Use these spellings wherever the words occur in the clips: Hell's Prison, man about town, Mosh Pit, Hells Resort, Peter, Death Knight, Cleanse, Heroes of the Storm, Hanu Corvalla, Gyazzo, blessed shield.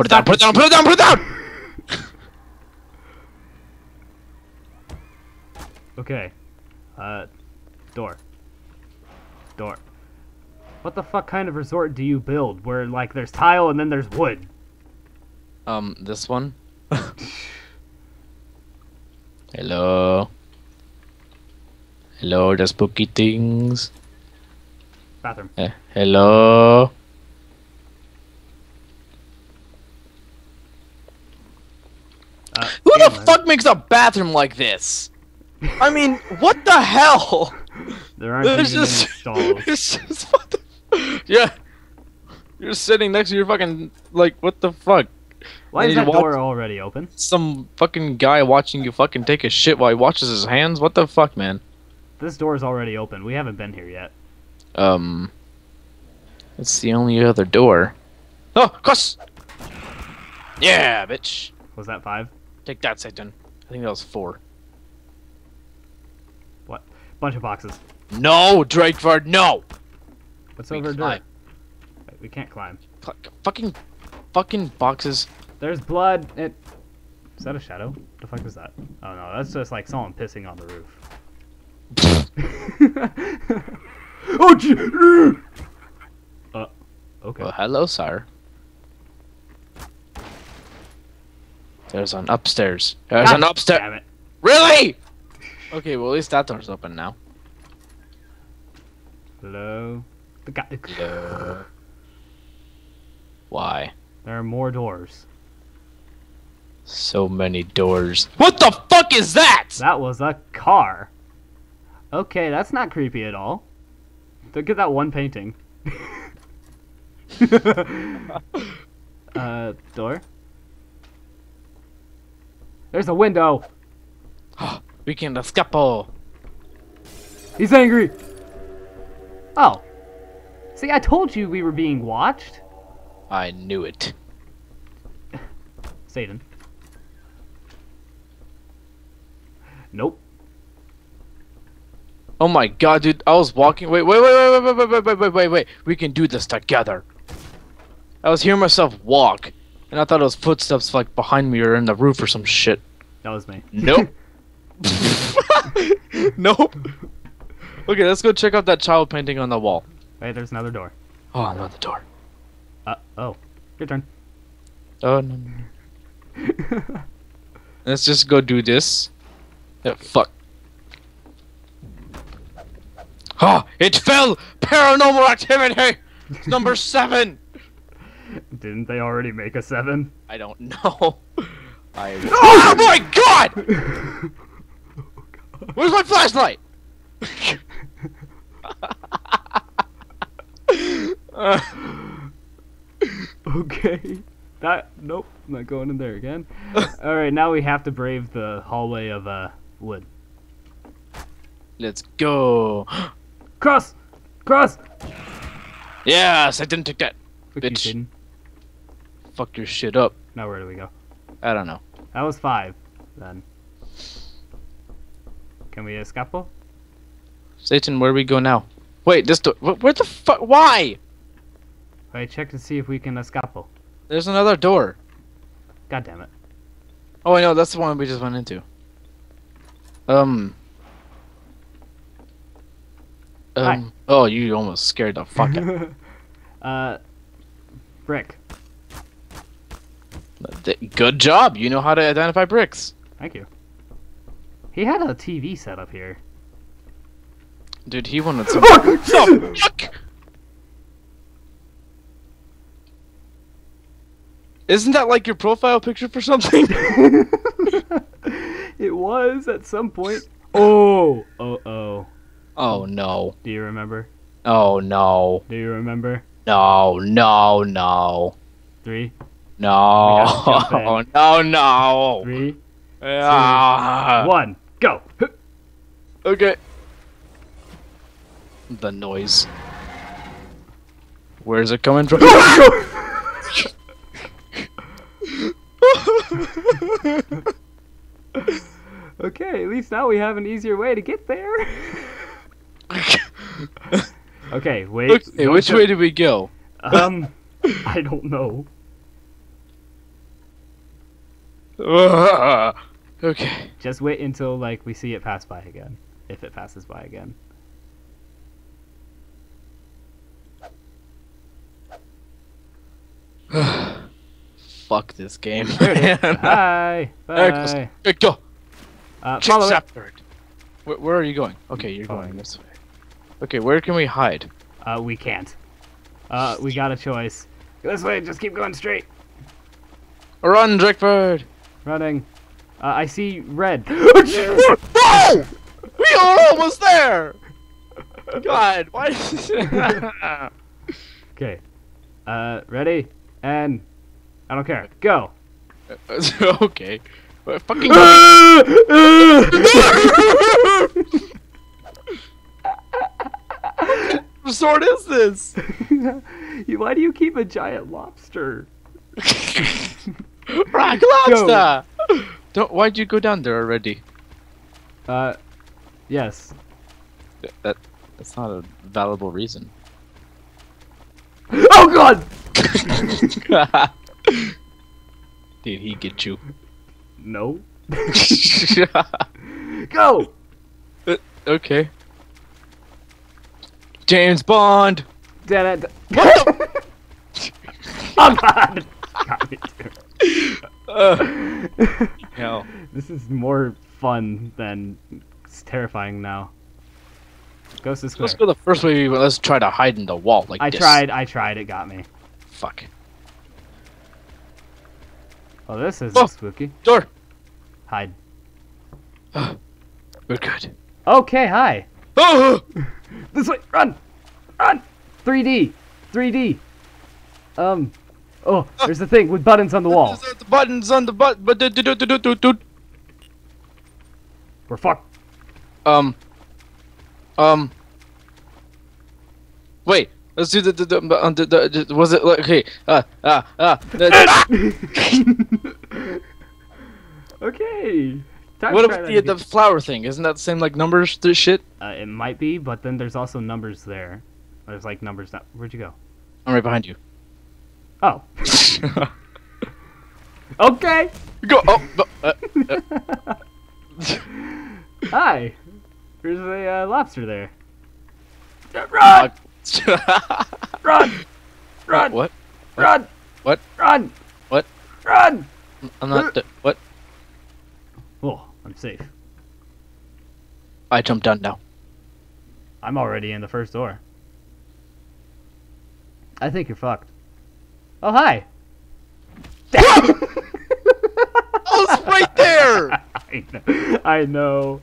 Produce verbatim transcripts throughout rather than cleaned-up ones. Put it down, put it down, put it down, put it down! Okay. Uh, door. Door. What the fuck kind of resort do you build where, like, there's tile and then there's wood? Um, this one? Hello? Hello, the spooky things. Bathroom. Eh, hello? Uh, Who the line. fuck makes a bathroom like this? I mean, what the hell? There aren't there's even just, any stalls. It's just what the, yeah, you're sitting next to your fucking like what the fuck? Why and is that door already open? Some fucking guy watching you fucking take a shit while he washes his hands. What the fuck, man? This door is already open. We haven't been here yet. Um, it's the only other door. Oh, cuss! Yeah, bitch. Was that five? Take that, Satan. I think that was four. Bunch of boxes. No, Drakeford, no! What's we over there? We can't climb. Cl fucking, fucking boxes. There's blood. It. Is that a shadow? The fuck is that? Oh no, that's just like someone pissing on the roof. Oh gee. Uh, okay. Well, hello, sir. There's an upstairs. There's ah, an upstairs. Damn it! Really? Okay, well at least that door's open now. Hello? The guy. Hello. Why? There are more doors. So many doors. What the fuck is that? That was a car. Okay, that's not creepy at all. Look at that one painting. uh, door? There's a window! We can escape. He's angry. Oh. See, I told you we were being watched. I knew it. Satan. Nope. Oh my god, dude. I was walking. Wait, wait, wait, wait, wait, wait, wait, wait, wait, wait. We can do this together. I was hearing myself walk, and I thought it was footsteps like behind me or in the roof or some shit. That was me. Nope. Nope. Okay, let's go check out that child painting on the wall. Hey, there's another door. Oh, another door. Uh oh. Your turn. Oh no. no, no. Let's just go do this. Yeah, fuck. Ah! Oh, it fell. Paranormal activity. It's number seven. Didn't they already make a seven? I don't know. I. Oh my god! Where's my flashlight? uh, okay. That nope, I'm not going in there again. All right, now we have to brave the hallway of uh wood. Let's go. Cross, cross. Yes, I didn't take that. Fuck bitch. You, fuck your shit up. Now where do we go? I don't know. That was five, then. Can we escape? Satan, where do we go now? Wait, this door. Where the fuck? Why? I check to see if we can escape. There's another door. God damn it. Oh, I know. That's the one we just went into. Um. Um. Hi. Oh, you almost scared the fuck out of me. Uh. Brick. Good job. You know how to identify bricks. Thank you. He had a T V set up here. Dude, he wanted some. Oh, fuck! Isn't that like your profile picture for something? It was at some point. Oh, oh, oh. Oh no. Do you remember? Oh no. Do you remember? No, no, no. Three. No. Oh no, no. Three. Yeah. Two, one, go. Okay. The noise. Where's it coming from? Okay, at least now we have an easier way to get there. Okay, wait. Okay, which way did we go? Um, I don't know. Ugh. Okay. Just wait until like we see it pass by again, if it passes by again. Fuck this game. Bye. Bye. Go. Uh, follow it. Where, where are you going? Okay, you're going this way. Okay, where can we hide? Uh, we can't. Uh, we got a choice. Go this way. Just keep going straight. Run, Drickbird. Running. Uh, I see red. No! We are almost there. God, why? Okay. Uh, ready? And I don't care. Go. Okay. But fucking. What sort is this? Why do you keep a giant lobster? Rock lobster. Go. Don't. Why'd you go down there already? Uh, yes. That that's not a valuable reason. Oh God! Did he get you? No. Go. Uh, okay. James Bond. Da -da -da. What the? Oh God! Got me too. Uh, hell. This is more fun than it's terrifying now. Ghost is clear. Let's go the first way. Let's try to hide in the wall like I this. I tried. I tried. It got me. Fuck. Oh, this is oh, spooky. Door. Hide. Oh, we're good. Okay. Hi. Oh. This way. Run. Run. three D. three D. Um. Oh, oh, there's the thing with buttons on the wall. The buttons on the button. But do do do do do. We're fucked. Um. Um. Wait. Let's do the the the, the, the, the was it like, okay? Uh uh uh. The, okay. Time what about the the flower thing? Isn't that the same like numbers to shit? Uh, it might be, but then there's also numbers there. There's like numbers. Now. Where'd you go? I'm right behind you. Oh. Okay. Go. Oh. Uh, uh. Hi. There's a uh, lobster there. Run! Uh, run! Run! What? What? Run! What? Run! What? Run! I'm not. Uh, what? Oh, I'm safe. I jumped down now. I'm already in the first door. I think you're fucked. Oh, hi! I was right there! I know. I know.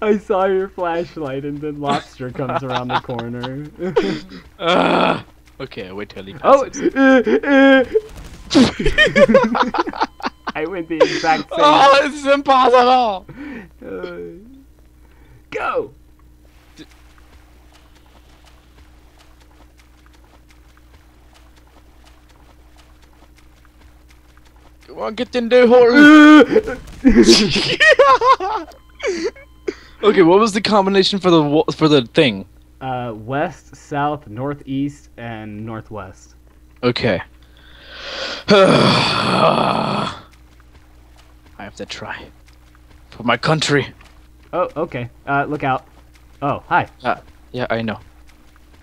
I saw your flashlight, and then lobster comes around the corner. uh, okay, wait till he passes. Oh, uh, uh. I went the exact same. Oh, it's impossible! Uh, go. D Come on, get in there, whore! Okay, what was the combination for the for the thing? Uh, west, south, northeast, and northwest. Okay. I have to try for my country. Oh, okay. Uh, look out. Oh, hi. Uh, yeah, I know.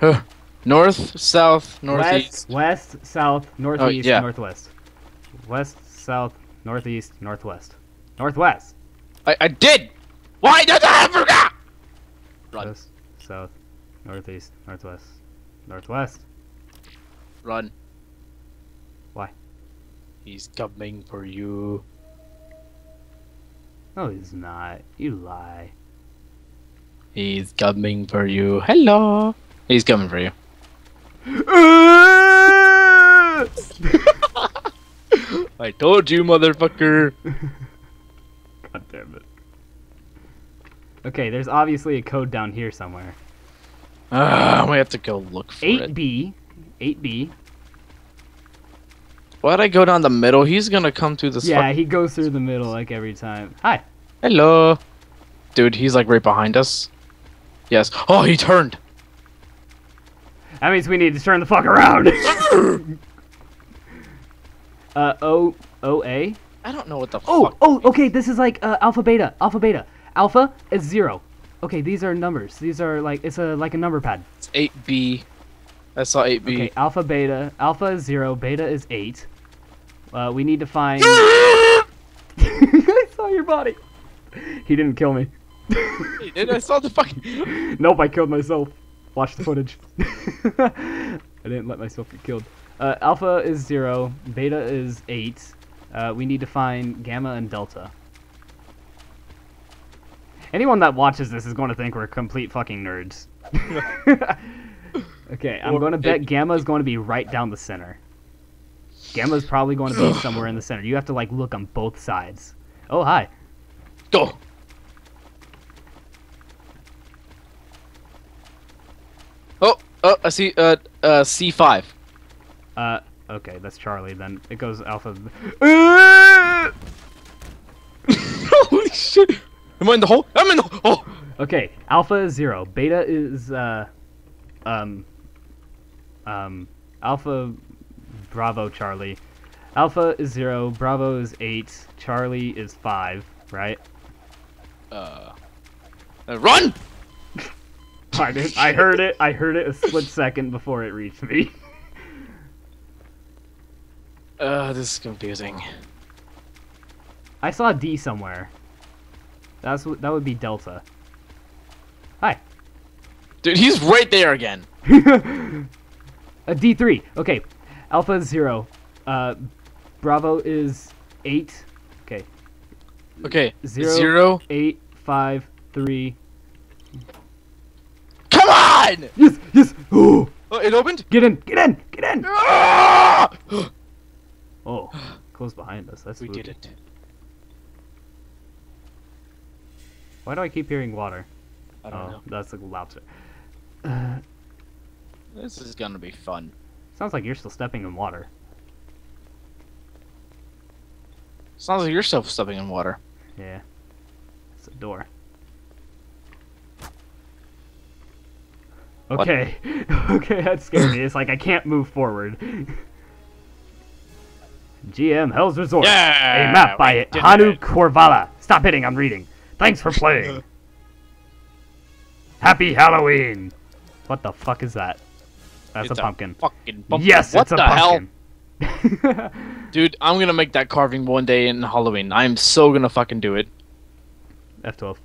Huh. North, south, northeast. West, west, south, northeast, oh, yeah. northwest. West, south, northeast, northwest. Northwest. I I did. Why does I forget? Run. West, south, northeast, northwest, northwest. Run. Why? He's coming for you. No, he's not. You lie. He's coming for you. Hello. He's coming for you. I told you, motherfucker. God damn it. Okay, there's obviously a code down here somewhere. Ah, uh, we have to go look for it. eight B. eight B. Why'd I go down the middle? He's gonna come through this. Yeah, he goes through the middle like every time. Hi. Hello. Dude, he's like right behind us. Yes. Oh, he turned. That means we need to turn the fuck around. uh, O O A? I don't know what the oh, fuck. Oh, oh, okay, this is like uh, alpha, beta, alpha, beta. Alpha is zero. Okay, these are numbers. These are like, it's a like a number pad. It's eight B. I saw eight B. Okay, alpha, beta. Alpha is zero, beta is eight. Uh, we need to find... I saw your body. He didn't kill me. He did, I saw the fucking... Nope, I killed myself. Watch the footage. I didn't let myself get killed. Uh, alpha is zero, beta is eight. Uh, we need to find gamma and delta. Anyone that watches this is going to think we're complete fucking nerds. Okay, I'm going to bet gamma is going to be right down the center. Gamma is probably going to be somewhere in the center. You have to, like, look on both sides. Oh, hi. Oh. Oh, oh, I see, uh, uh, C five. Uh, okay, that's Charlie, then. It goes alpha. Holy shit! Am I in the hole? I'm in the hole! Okay, alpha is zero. Beta is, uh, um, um, alpha, bravo, Charlie. Alpha is zero, bravo is eight, Charlie is five, right? Uh, uh run! I, did, I heard it, I heard it a split second before it reached me. Uh, this is confusing. I saw D somewhere. That's that would be Delta. Hi. Dude, he's right there again. A D three. Okay. Alpha is zero. Uh, Bravo is eight. Okay. Okay. Zero, zero. Eight, five, three. Come on! Yes, yes. Ooh. Oh, it opened? Get in, get in, get in! Ah! Oh, close behind us. That's we spooky. Did it. Why do I keep hearing water? I don't oh, know. That's a lobster. Uh, this is gonna be fun. Sounds like you're still stepping in water. Sounds like you're still stepping in water. Yeah. It's a door. Okay. Okay, that scared me. It's like I can't move forward. G M Hell's Resort. Yeah, a map by Hanu Corvalla. Stop hitting, I'm reading. Thanks for playing. Happy Halloween. What the fuck is that? That's it's a pumpkin. A fucking pumpkin. Yes, what it's a the pumpkin. Hell? Dude, I'm gonna make that carving one day in Halloween. I'm so gonna fucking do it. F twelve.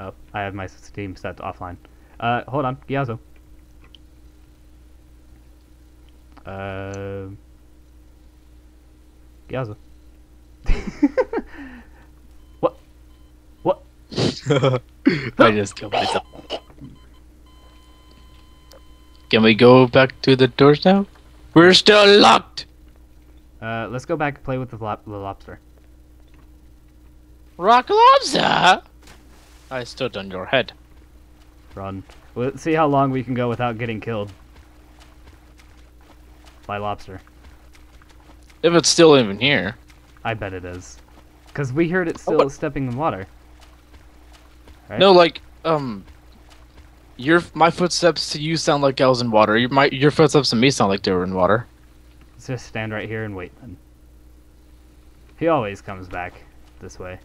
Oh, I have my Steam set to offline. Uh, hold on, Gyazzo. Uh... Gyazzo. What? What? I just killed myself. Can we go back to the doors now? We're still locked! Uh, let's go back and play with the, lo the lobster. Rock lobster! I stood on your head. Run. Let's see how long we can go without getting killed. By lobster. If it's still even here. I bet it is. Because we heard it still oh, stepping in water. Right? No, like, um... Your, my footsteps to you sound like I was in water. Your, my, your footsteps to me sound like they were in water. Let's just stand right here and wait, then. He always comes back this way.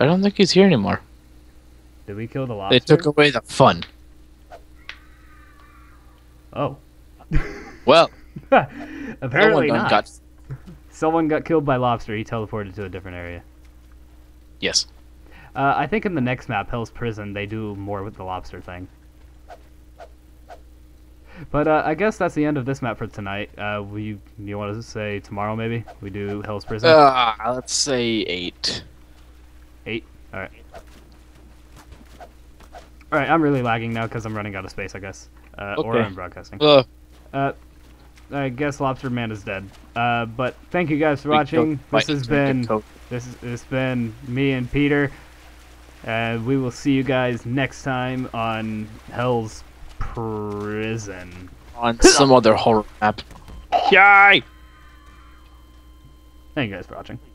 I don't think he's here anymore. Did we kill the lobster? They took away the fun. Oh. Well. Apparently someone not. Got... Someone got killed by lobster. He teleported to a different area. Yes. Uh, I think in the next map, Hell's Prison, they do more with the lobster thing. But uh, I guess that's the end of this map for tonight. Uh, we you want to say tomorrow maybe we do Hell's Prison? Uh, let's say eight. Eight. All right. All right. I'm really lagging now because I'm running out of space. I guess. Uh, okay. Or I'm broadcasting. Uh. uh I guess Lobster Man is dead. Uh, but thank you guys for watching. This has been this is it's been me and Peter. And uh, we will see you guys next time on Hell's Prison. On some other horror map. Yay! Thank you guys for watching.